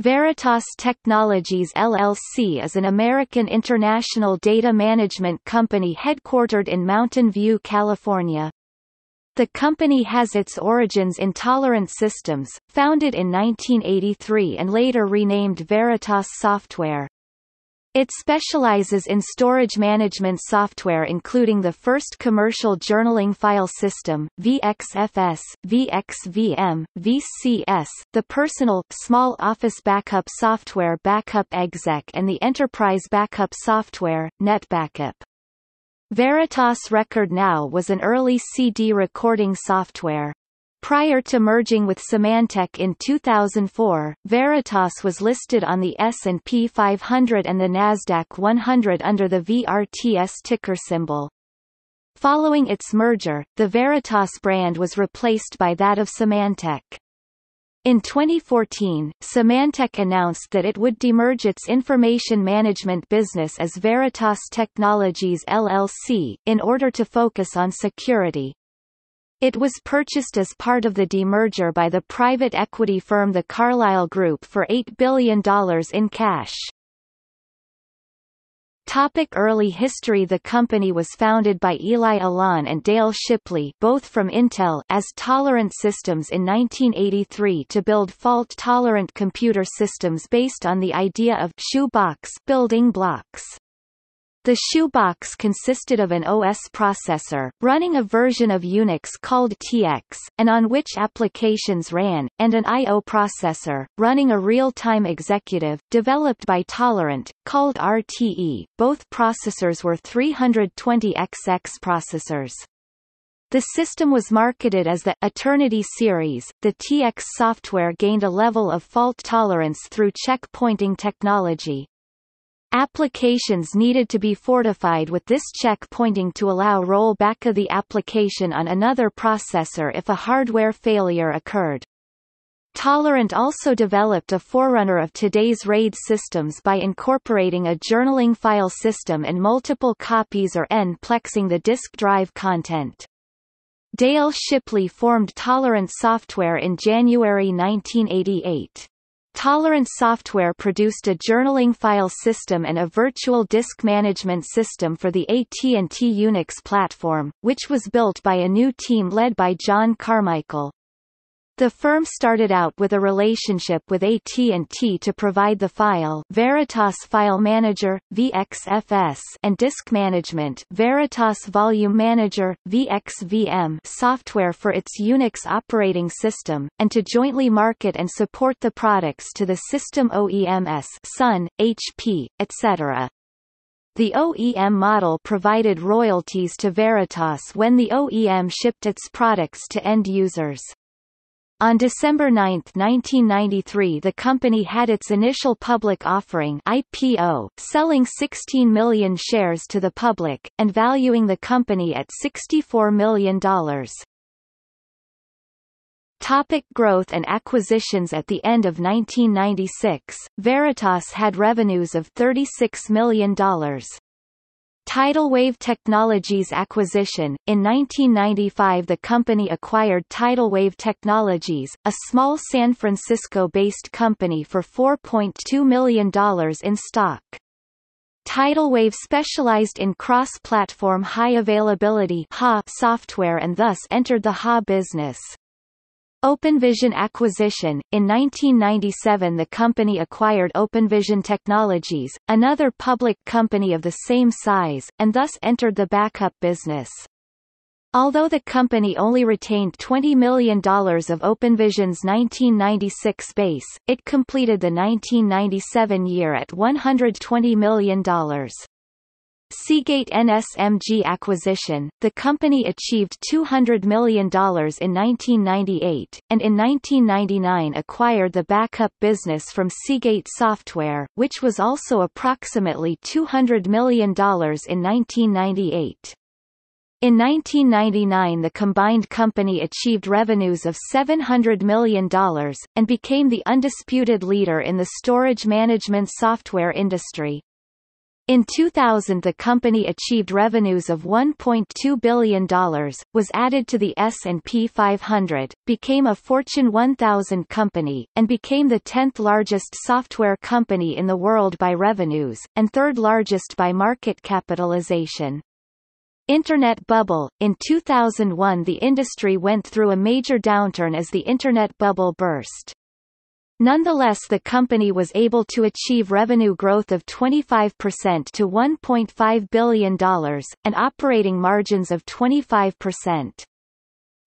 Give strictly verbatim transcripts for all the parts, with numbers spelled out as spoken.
Veritas Technologies L L C is an American international data management company headquartered in Mountain View, California. The company has its origins in Tolerant Systems, founded in nineteen eighty-three and later renamed Veritas Software. It specializes in storage management software including the first commercial journaling file system, V X F S, V X V M, V C S, the personal, small office backup software Backup Exec and the enterprise backup software, NetBackup. Veritas RecordNow was an early C D recording software. Prior to merging with Symantec in two thousand four, Veritas was listed on the S and P five hundred and the NASDAQ one hundred under the V R T S ticker symbol. Following its merger, the Veritas brand was replaced by that of Symantec. In twenty fourteen, Symantec announced that it would demerge its information management business as Veritas Technologies L L C, in order to focus on security. It was purchased as part of the demerger by the private equity firm The Carlyle Group for eight billion dollars in cash. Topic: early history. The company was founded by Eli Alan and Dale Shipley, both from Intel, as Tolerant Systems in nineteen eighty-three to build fault-tolerant computer systems based on the idea of shoebox building blocks. The shoebox consisted of an O S processor, running a version of Unix called T X, and on which applications ran, and an I O processor, running a real-time executive, developed by Tolerant, called R T E. Both processors were three twenty X X processors. The system was marketed as the Eternity series. The T X software gained a level of fault tolerance through checkpointing technology. Applications needed to be fortified with this checkpointing to allow rollback of the application on another processor if a hardware failure occurred. Tolerant also developed a forerunner of today's RAID systems by incorporating a journaling file system and multiple copies or n-plexing the disk drive content. Dale Shipley formed Tolerant Software in January nineteen eighty-eight. Tolerant Software produced a journaling file system and a virtual disk management system for the A T and T Unix platform, which was built by a new team led by John Carmichael. The firm started out with a relationship with A T and T to provide the file Veritas File Manager, V X F S, and disk management Veritas Volume Manager, V X V M software for its Unix operating system, and to jointly market and support the products to the system O E Ms, Sun, H P, et cetera. The O E M model provided royalties to Veritas when the O E M shipped its products to end users. On December ninth nineteen ninety-three, the company had its initial public offering I P O, selling sixteen million shares to the public, and valuing the company at sixty-four million dollars. Topic: growth and acquisitions. At the end of nineteen ninety-six, Veritas had revenues of thirty-six million dollars. Tidal Wave Technologies acquisition. In nineteen ninety-five, the company acquired Tidal Wave Technologies, a small San Francisco-based company, for four point two million dollars in stock. Tidal Wave specialized in cross-platform high-availability (H A) software and thus entered the H A business. OpenVision acquisition. In nineteen ninety-seven, the company acquired OpenVision Technologies, another public company of the same size, and thus entered the backup business. Although the company only retained twenty million dollars of OpenVision's nineteen ninety-six base, it completed the nineteen ninety-seven year at one hundred twenty million dollars. Seagate N S M G acquisition. The company achieved two hundred million dollars in nineteen ninety-eight, and in nineteen ninety-nine acquired the backup business from Seagate Software, which was also approximately two hundred million dollars in nineteen ninety-eight. In nineteen ninety-nine, the combined company achieved revenues of seven hundred million dollars, and became the undisputed leader in the storage management software industry. In two thousand, the company achieved revenues of one point two billion dollars, was added to the S and P five hundred, became a Fortune one thousand company, and became the tenth largest software company in the world by revenues, and third largest by market capitalization. Internet bubble. In two thousand one, the industry went through a major downturn as the Internet bubble burst. Nonetheless, the company was able to achieve revenue growth of twenty-five percent to one point five billion dollars, and operating margins of twenty-five percent.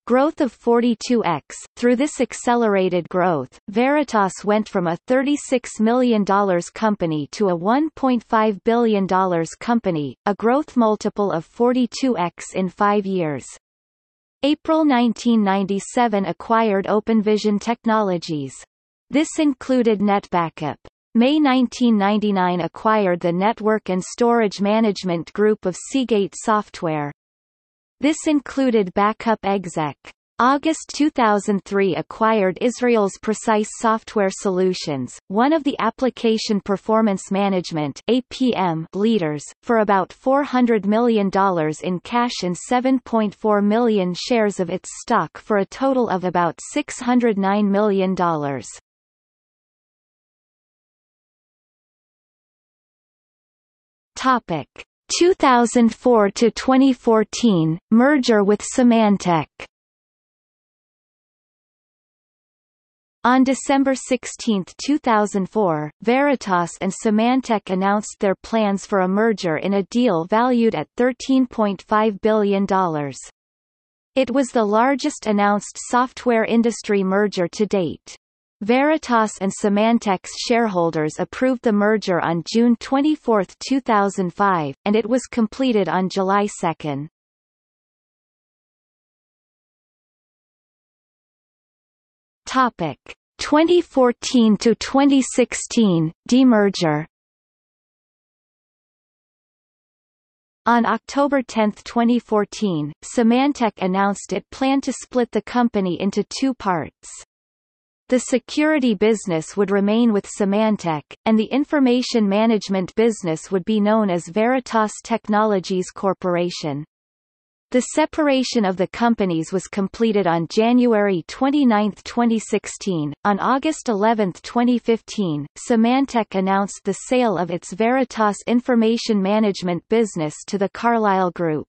Growth of forty-two X. Through this accelerated growth, Veritas went from a thirty-six million dollars company to a one point five billion dollars company, a growth multiple of forty-two X in five years. April nineteen ninety-seven acquired OpenVision Technologies. This included NetBackup. May nineteen ninety-nine acquired the Network and Storage Management Group of Seagate Software. This included Backup Exec. August two thousand three acquired Israel's Precise Software Solutions, one of the Application Performance Management (A P M) leaders, for about four hundred million dollars in cash and seven point four million shares of its stock for a total of about six hundred nine million dollars. Topic two thousand four to twenty fourteen merger with Symantec. On December sixteenth two thousand four, Veritas and Symantec announced their plans for a merger in a deal valued at thirteen point five billion dollars. It was the largest announced software industry merger to date. Veritas and Symantec's shareholders approved the merger on June twenty-fourth two thousand five, and it was completed on July second. Topic twenty fourteen to twenty sixteen demerger. On October tenth twenty fourteen, Symantec announced it planned to split the company into two parts. The security business would remain with Symantec, and the information management business would be known as Veritas Technologies Corporation. The separation of the companies was completed on January twenty-ninth twenty sixteen. On August eleventh twenty fifteen, Symantec announced the sale of its Veritas Information Management business to The Carlyle Group.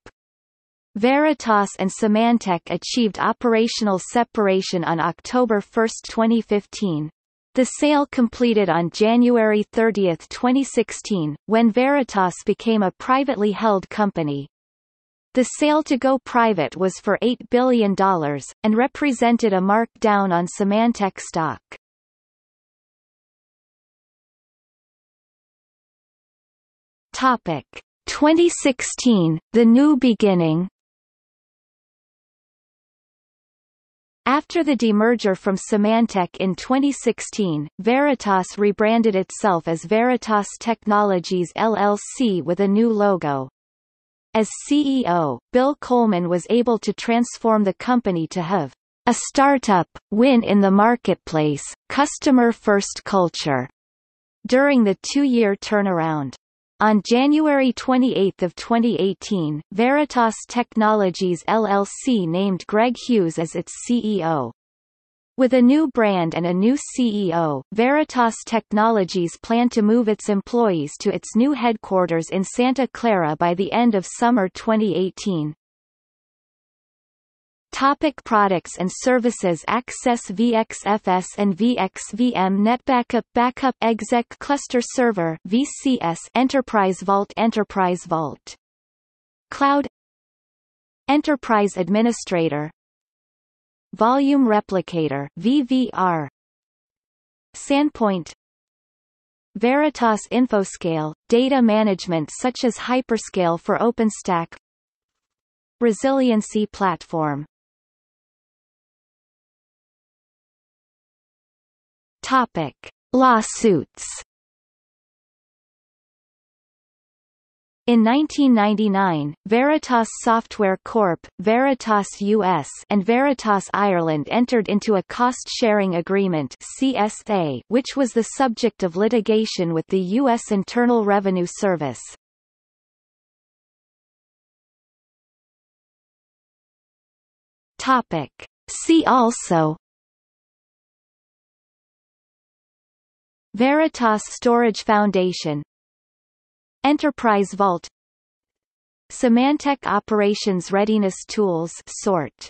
Veritas and Symantec achieved operational separation on October first twenty fifteen. The sale completed on January thirtieth twenty sixteen, when Veritas became a privately held company. The sale to go private was for eight billion dollars, and represented a markdown on Symantec stock. Topic twenty sixteen – The New Beginning. After the demerger from Symantec in twenty sixteen, Veritas rebranded itself as Veritas Technologies L L C with a new logo. As C E O, Bill Coleman was able to transform the company to have a startup, win in the marketplace, customer-first culture during the two-year turnaround. On January twenty-eighth of twenty eighteen, Veritas Technologies L L C named Greg Hughes as its C E O. With a new brand and a new C E O, Veritas Technologies planned to move its employees to its new headquarters in Santa Clara by the end of summer twenty eighteen. Topic products and services. Access. V X F S and V X V M. NetBackup. Backup Exec. Cluster Server V C S. Enterprise Vault. Enterprise Vault Cloud. Enterprise Administrator. Volume Replicator V V R. Sandpoint. Veritas InfoScale. Data management such as Hyperscale for OpenStack. Resiliency Platform. Topic: Lawsuits. In nineteen ninety-nine, Veritas Software Corporation, Veritas U S and Veritas Ireland entered into a cost-sharing agreement (C S A), which was the subject of litigation with the U S Internal Revenue Service. Topic. See also: Veritas Storage Foundation, Enterprise Vault, Symantec Operations Readiness Tools sort.